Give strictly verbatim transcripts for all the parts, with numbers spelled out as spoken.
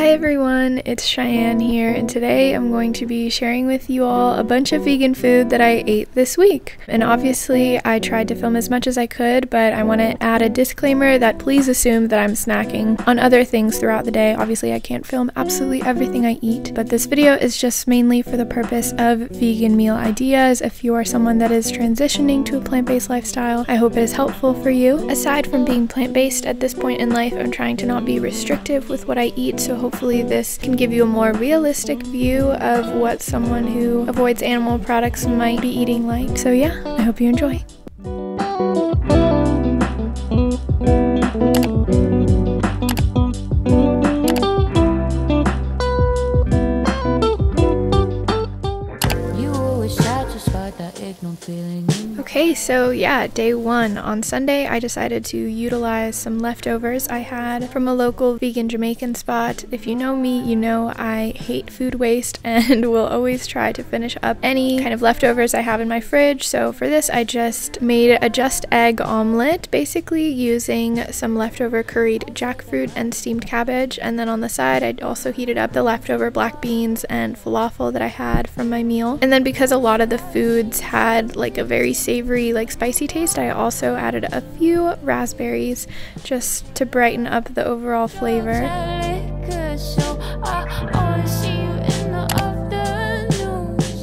Hi everyone, it's Cheyenne here, and today I'm going to be sharing with you all a bunch of vegan food that I ate this week. And obviously I tried to film as much as I could, but I want to add a disclaimer that please assume that I'm snacking on other things throughout the day. Obviously I can't film absolutely everything I eat, but this video is just mainly for the purpose of vegan meal ideas. If you are someone that is transitioning to a plant-based lifestyle, I hope it is helpful for you. Aside from being plant-based at this point in life, I'm trying to not be restrictive with what I eat, so hopefully Hopefully this can give you a more realistic view of what someone who avoids animal products might be eating like. So yeah, I hope you enjoy. Okay, so yeah, day one. On Sunday, I decided to utilize some leftovers I had from a local vegan Jamaican spot. If you know me, you know I hate food waste and will always try to finish up any kind of leftovers I have in my fridge. So for this, I just made a just egg omelet, basically using some leftover curried jackfruit and steamed cabbage. And then on the side, I also heated up the leftover black beans and falafel that I had from my meal. And then because a lot of the foods had like a very savory like spicy taste, I also added a few raspberries just to brighten up the overall flavor.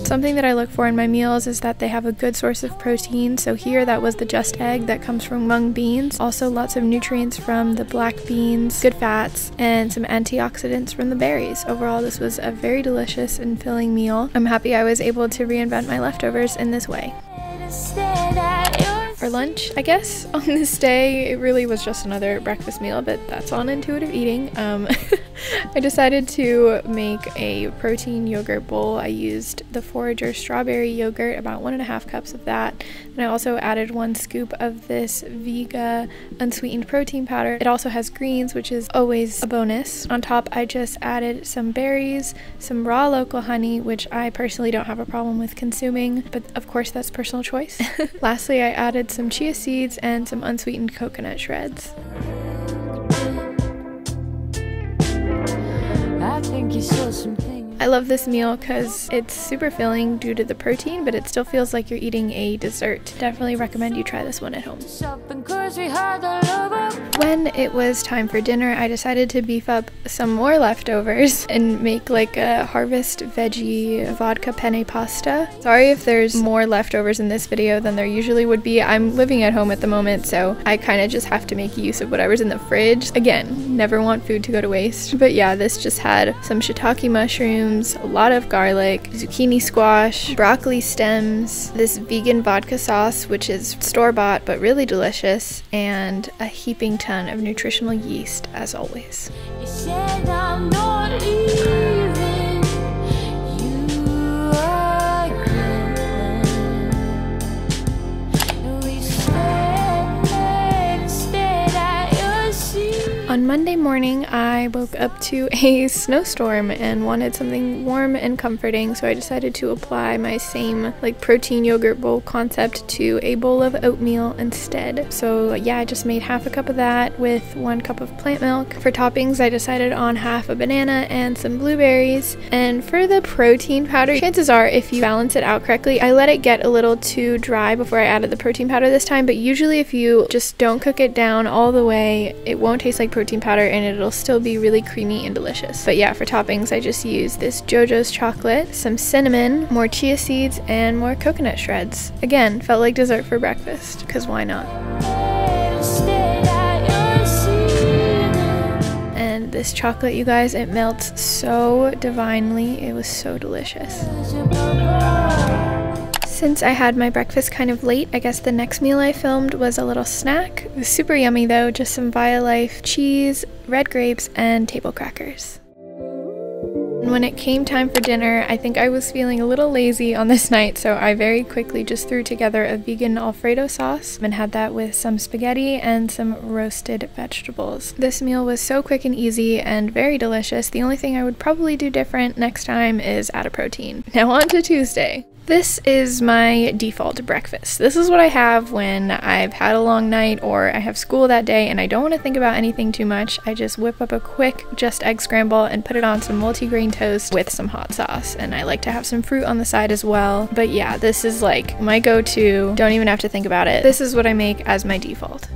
Something that I look for in my meals is that they have a good source of protein, so here that was the just egg that comes from mung beans. Also lots of nutrients from the black beans, good fats, and some antioxidants from the berries. Overall, this was a very delicious and filling meal. I'm happy I was able to reinvent my leftovers in this way. For lunch, I guess, on this day, it really was just another breakfast meal, but that's on intuitive eating. Um, I decided to make a protein yogurt bowl. I used the Forager strawberry yogurt, about one and a half cups of that, and I also added one scoop of this Vega unsweetened protein powder. It also has greens, which is always a bonus. On top, I just added some berries, some raw local honey, which I personally don't have a problem with consuming, but of course that's personal choice. Lastly, I added some chia seeds and some unsweetened coconut shreds. I think you saw something. I love this meal because it's super filling due to the protein, but it still feels like you're eating a dessert. Definitely recommend you try this one at home. When it was time for dinner, I decided to beef up some more leftovers and make like a harvest veggie vodka penne pasta. Sorry if there's more leftovers in this video than there usually would be. I'm living at home at the moment, so I kind of just have to make use of whatever's in the fridge. Again, never want food to go to waste. But yeah, this just had some shiitake mushrooms, a lot of garlic, zucchini squash, broccoli stems, this vegan vodka sauce, which is store-bought but really delicious, and a heaping ton of nutritional yeast, as always. You said I'm not leaving you again. We said next day that you'll see. On Monday morning, I I woke up to a snowstorm and wanted something warm and comforting, so I decided to apply my same like protein yogurt bowl concept to a bowl of oatmeal instead. So yeah, I just made half a cup of that with one cup of plant milk. For toppings, I decided on half a banana and some blueberries. And for the protein powder, chances are if you balance it out correctly, I let it get a little too dry before I added the protein powder this time, but usually if you just don't cook it down all the way, it won't taste like protein powder and it'll still be be really creamy and delicious. But yeah, for toppings, I just used this JoJo's chocolate, some cinnamon, more chia seeds, and more coconut shreds. Again, felt like dessert for breakfast, because why not? And this chocolate, you guys, it melts so divinely. It was so delicious. Since I had my breakfast kind of late, I guess the next meal I filmed was a little snack. It was super yummy though, just some Violife cheese, red grapes, and table crackers. When it came time for dinner, I think I was feeling a little lazy on this night, so I very quickly just threw together a vegan Alfredo sauce and had that with some spaghetti and some roasted vegetables. This meal was so quick and easy and very delicious. The only thing I would probably do different next time is add a protein. Now on to Tuesday. This is my default breakfast. This is what I have when I've had a long night or I have school that day and I don't want to think about anything too much. I just whip up a quick just egg scramble and put it on some multigrain toast with some hot sauce, and I like to have some fruit on the side as well. But yeah, this is like my go-to. Don't even have to think about it. This is what I make as my default.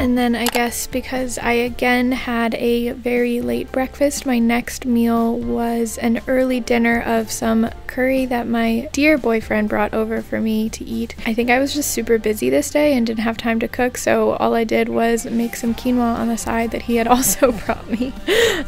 And then I guess because I again had a very late breakfast, my next meal was an early dinner of some curry that my dear boyfriend brought over for me to eat. I think I was just super busy this day and didn't have time to cook, so all I did was make some quinoa on the side that he had also brought me.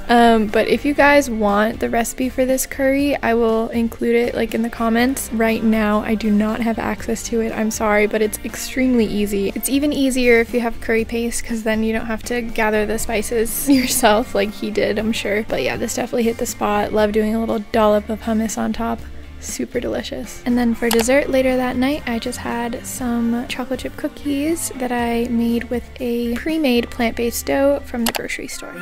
Um, but if you guys want the recipe for this curry, I will include it like in the comments. Right now, I do not have access to it, I'm sorry, but it's extremely easy. It's even easier if you have curry paste, because then you don't have to gather the spices yourself like he did, I'm sure. But yeah, this definitely hit the spot. Love doing a little dollop of hummus on top. Super delicious. And then for dessert later that night, I just had some chocolate chip cookies that I made with a pre-made plant-based dough from the grocery store.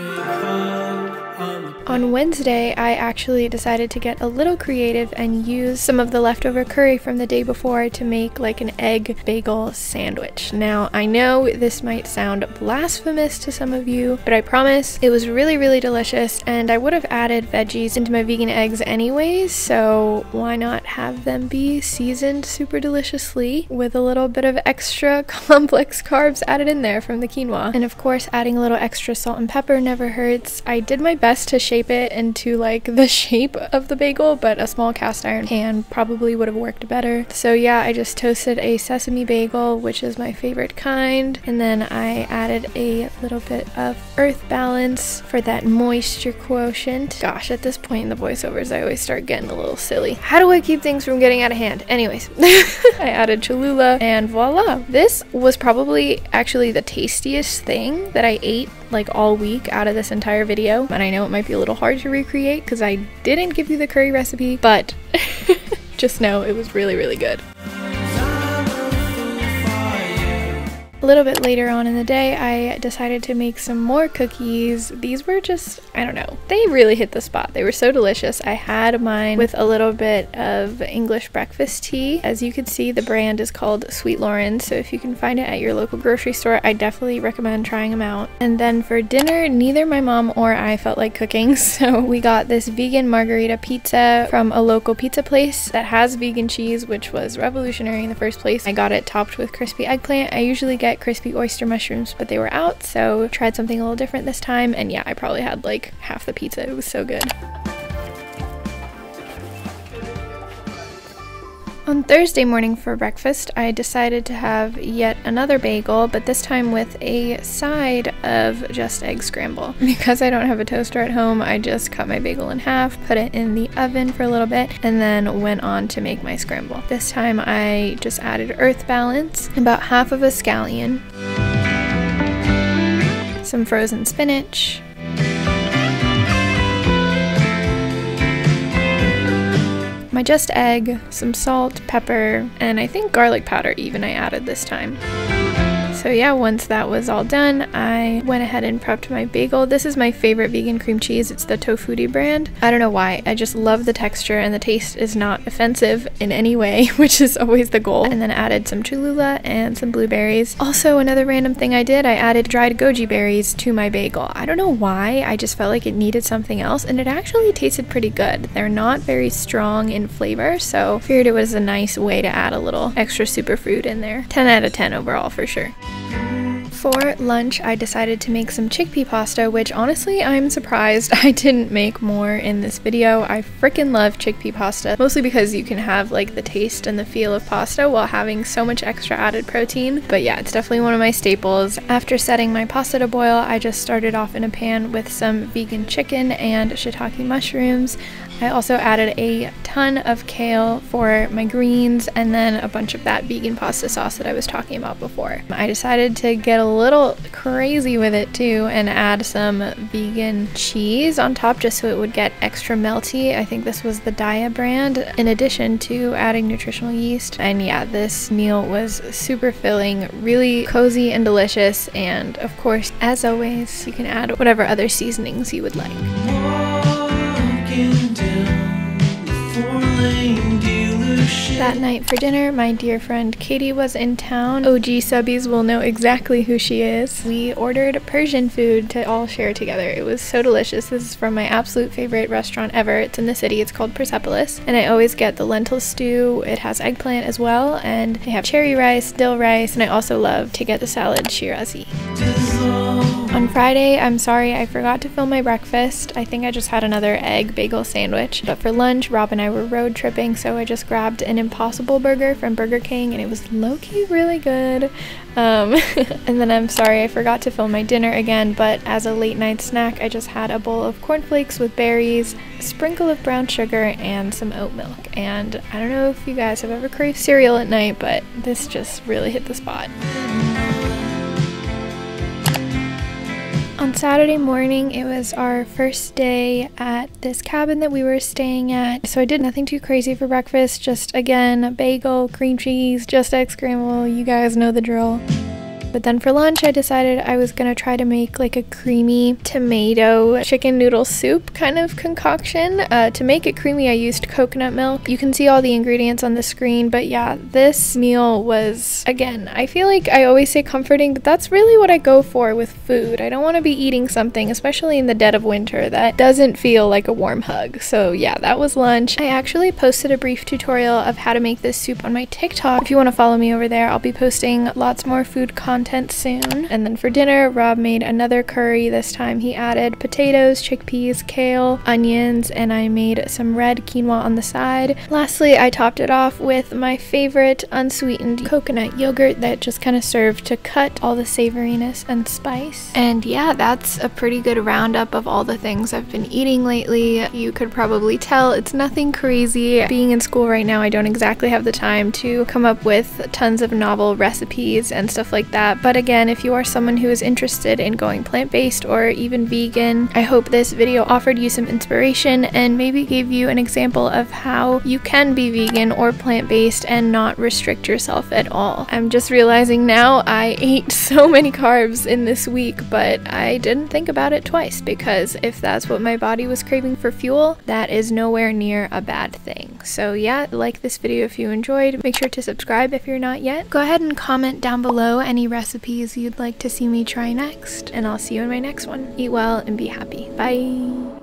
On Wednesday, I actually decided to get a little creative and use some of the leftover curry from the day before to make like an egg bagel sandwich. Now, I know this might sound blasphemous to some of you, but I promise it was really, really delicious, and I would have added veggies into my vegan eggs anyways, so why not have them be seasoned super deliciously with a little bit of extra complex carbs added in there from the quinoa. And of course, adding a little extra salt and pepper never hurts. I did my best to shape it into like the shape of the bagel, but a small cast iron pan probably would have worked better. So yeah, I just toasted a sesame bagel, which is my favorite kind, and then I added a little bit of Earth Balance for that moisture quotient. Gosh, at this point in the voiceovers, I always start getting a little silly. How do I keep things from getting out of hand? Anyways, I added Cholula, and voila! This was probably actually the tastiest thing that I ate like all week out of this entire video, and I know it might be a little hard to recreate because I didn't give you the curry recipe, but just know it was really, really good. A little bit later on in the day, I decided to make some more cookies. These were just, I don't know, they really hit the spot. They were so delicious. I had mine with a little bit of English breakfast tea. As you can see, the brand is called Sweet Lauren's, so if you can find it at your local grocery store, I definitely recommend trying them out. And then for dinner, neither my mom or I felt like cooking, so we got this vegan margarita pizza from a local pizza place that has vegan cheese, which was revolutionary in the first place. I got it topped with crispy eggplant. I usually get crispy oyster mushrooms, but they were out, so tried something a little different this time, and yeah, I probably had like half the pizza. It was so good. On Thursday morning for breakfast, I decided to have yet another bagel, but this time with a side of just egg scramble. Because I don't have a toaster at home, I just cut my bagel in half, put it in the oven for a little bit, and then went on to make my scramble. This time I just added Earth Balance, about half of a scallion, some frozen spinach, my just egg, some salt, pepper, and I think garlic powder even I added this time. So yeah, once that was all done, I went ahead and prepped my bagel. This is my favorite vegan cream cheese. It's the Tofutti brand. I don't know why. I just love the texture, and the taste is not offensive in any way, which is always the goal. And then added some Cholula and some blueberries. Also, another random thing I did, I added dried goji berries to my bagel. I don't know why. I just felt like it needed something else, and it actually tasted pretty good. They're not very strong in flavor, so I figured it was a nice way to add a little extra superfood in there. ten out of ten overall for sure. For lunch, I decided to make some chickpea pasta, which honestly, I'm surprised I didn't make more in this video. I freaking love chickpea pasta, mostly because you can have like the taste and the feel of pasta while having so much extra added protein. But yeah, it's definitely one of my staples. After setting my pasta to boil, I just started off in a pan with some vegan chicken and shiitake mushrooms. I also added a ton of kale for my greens, and then a bunch of that vegan pasta sauce that I was talking about before. I decided to get a little crazy with it too and add some vegan cheese on top just so it would get extra melty. I think this was the Daiya brand, in addition to adding nutritional yeast. And yeah, this meal was super filling, really cozy and delicious, and of course, as always, you can add whatever other seasonings you would like. Down the four-lane dealer That night for dinner, my dear friend Katie was in town. O G subbies will know exactly who she is. We ordered Persian food to all share together. It was so delicious. This is from my absolute favorite restaurant ever. It's in the city. It's called Persepolis. And I always get the lentil stew. It has eggplant as well. And they have cherry rice, dill rice. And I also love to get the salad Shirazi. On Friday, I'm sorry, I forgot to film my breakfast. I think I just had another egg bagel sandwich. But for lunch, Rob and I were road tripping, so I just grabbed an Impossible Burger from Burger King, and it was low-key really good. Um, and then I'm sorry, I forgot to film my dinner again, but as a late-night snack, I just had a bowl of cornflakes with berries, a sprinkle of brown sugar, and some oat milk. And I don't know if you guys have ever craved cereal at night, but this just really hit the spot. On Saturday morning, it was our first day at this cabin that we were staying at. So I did nothing too crazy for breakfast. Just again, a bagel, cream cheese, just egg scramble. You guys know the drill. But then for lunch, I decided I was gonna try to make like a creamy tomato chicken noodle soup kind of concoction. Uh, to make it creamy, I used coconut milk. You can see all the ingredients on the screen, but yeah, this meal was, again, I feel like I always say comforting, but that's really what I go for with food. I don't wanna be eating something, especially in the dead of winter, that doesn't feel like a warm hug. So yeah, that was lunch. I actually posted a brief tutorial of how to make this soup on my TikTok. If you wanna follow me over there, I'll be posting lots more food content soon. And then for dinner, Rob made another curry. This time he added potatoes, chickpeas, kale, onions, and I made some red quinoa on the side. Lastly, I topped it off with my favorite unsweetened coconut yogurt that just kind of served to cut all the savoriness and spice. And yeah, that's a pretty good roundup of all the things I've been eating lately. You could probably tell it's nothing crazy. Being in school right now, I don't exactly have the time to come up with tons of novel recipes and stuff like that. But again, if you are someone who is interested in going plant-based or even vegan, I hope this video offered you some inspiration and maybe gave you an example of how you can be vegan or plant-based and not restrict yourself at all. I'm just realizing now I ate so many carbs in this week, but I didn't think about it twice, because if that's what my body was craving for fuel, that is nowhere near a bad thing. So yeah, like this video if you enjoyed. Make sure to subscribe if you're not yet. Go ahead and comment down below any recipes you'd like to see me try next, and I'll see you in my next one. Eat well and be happy. Bye!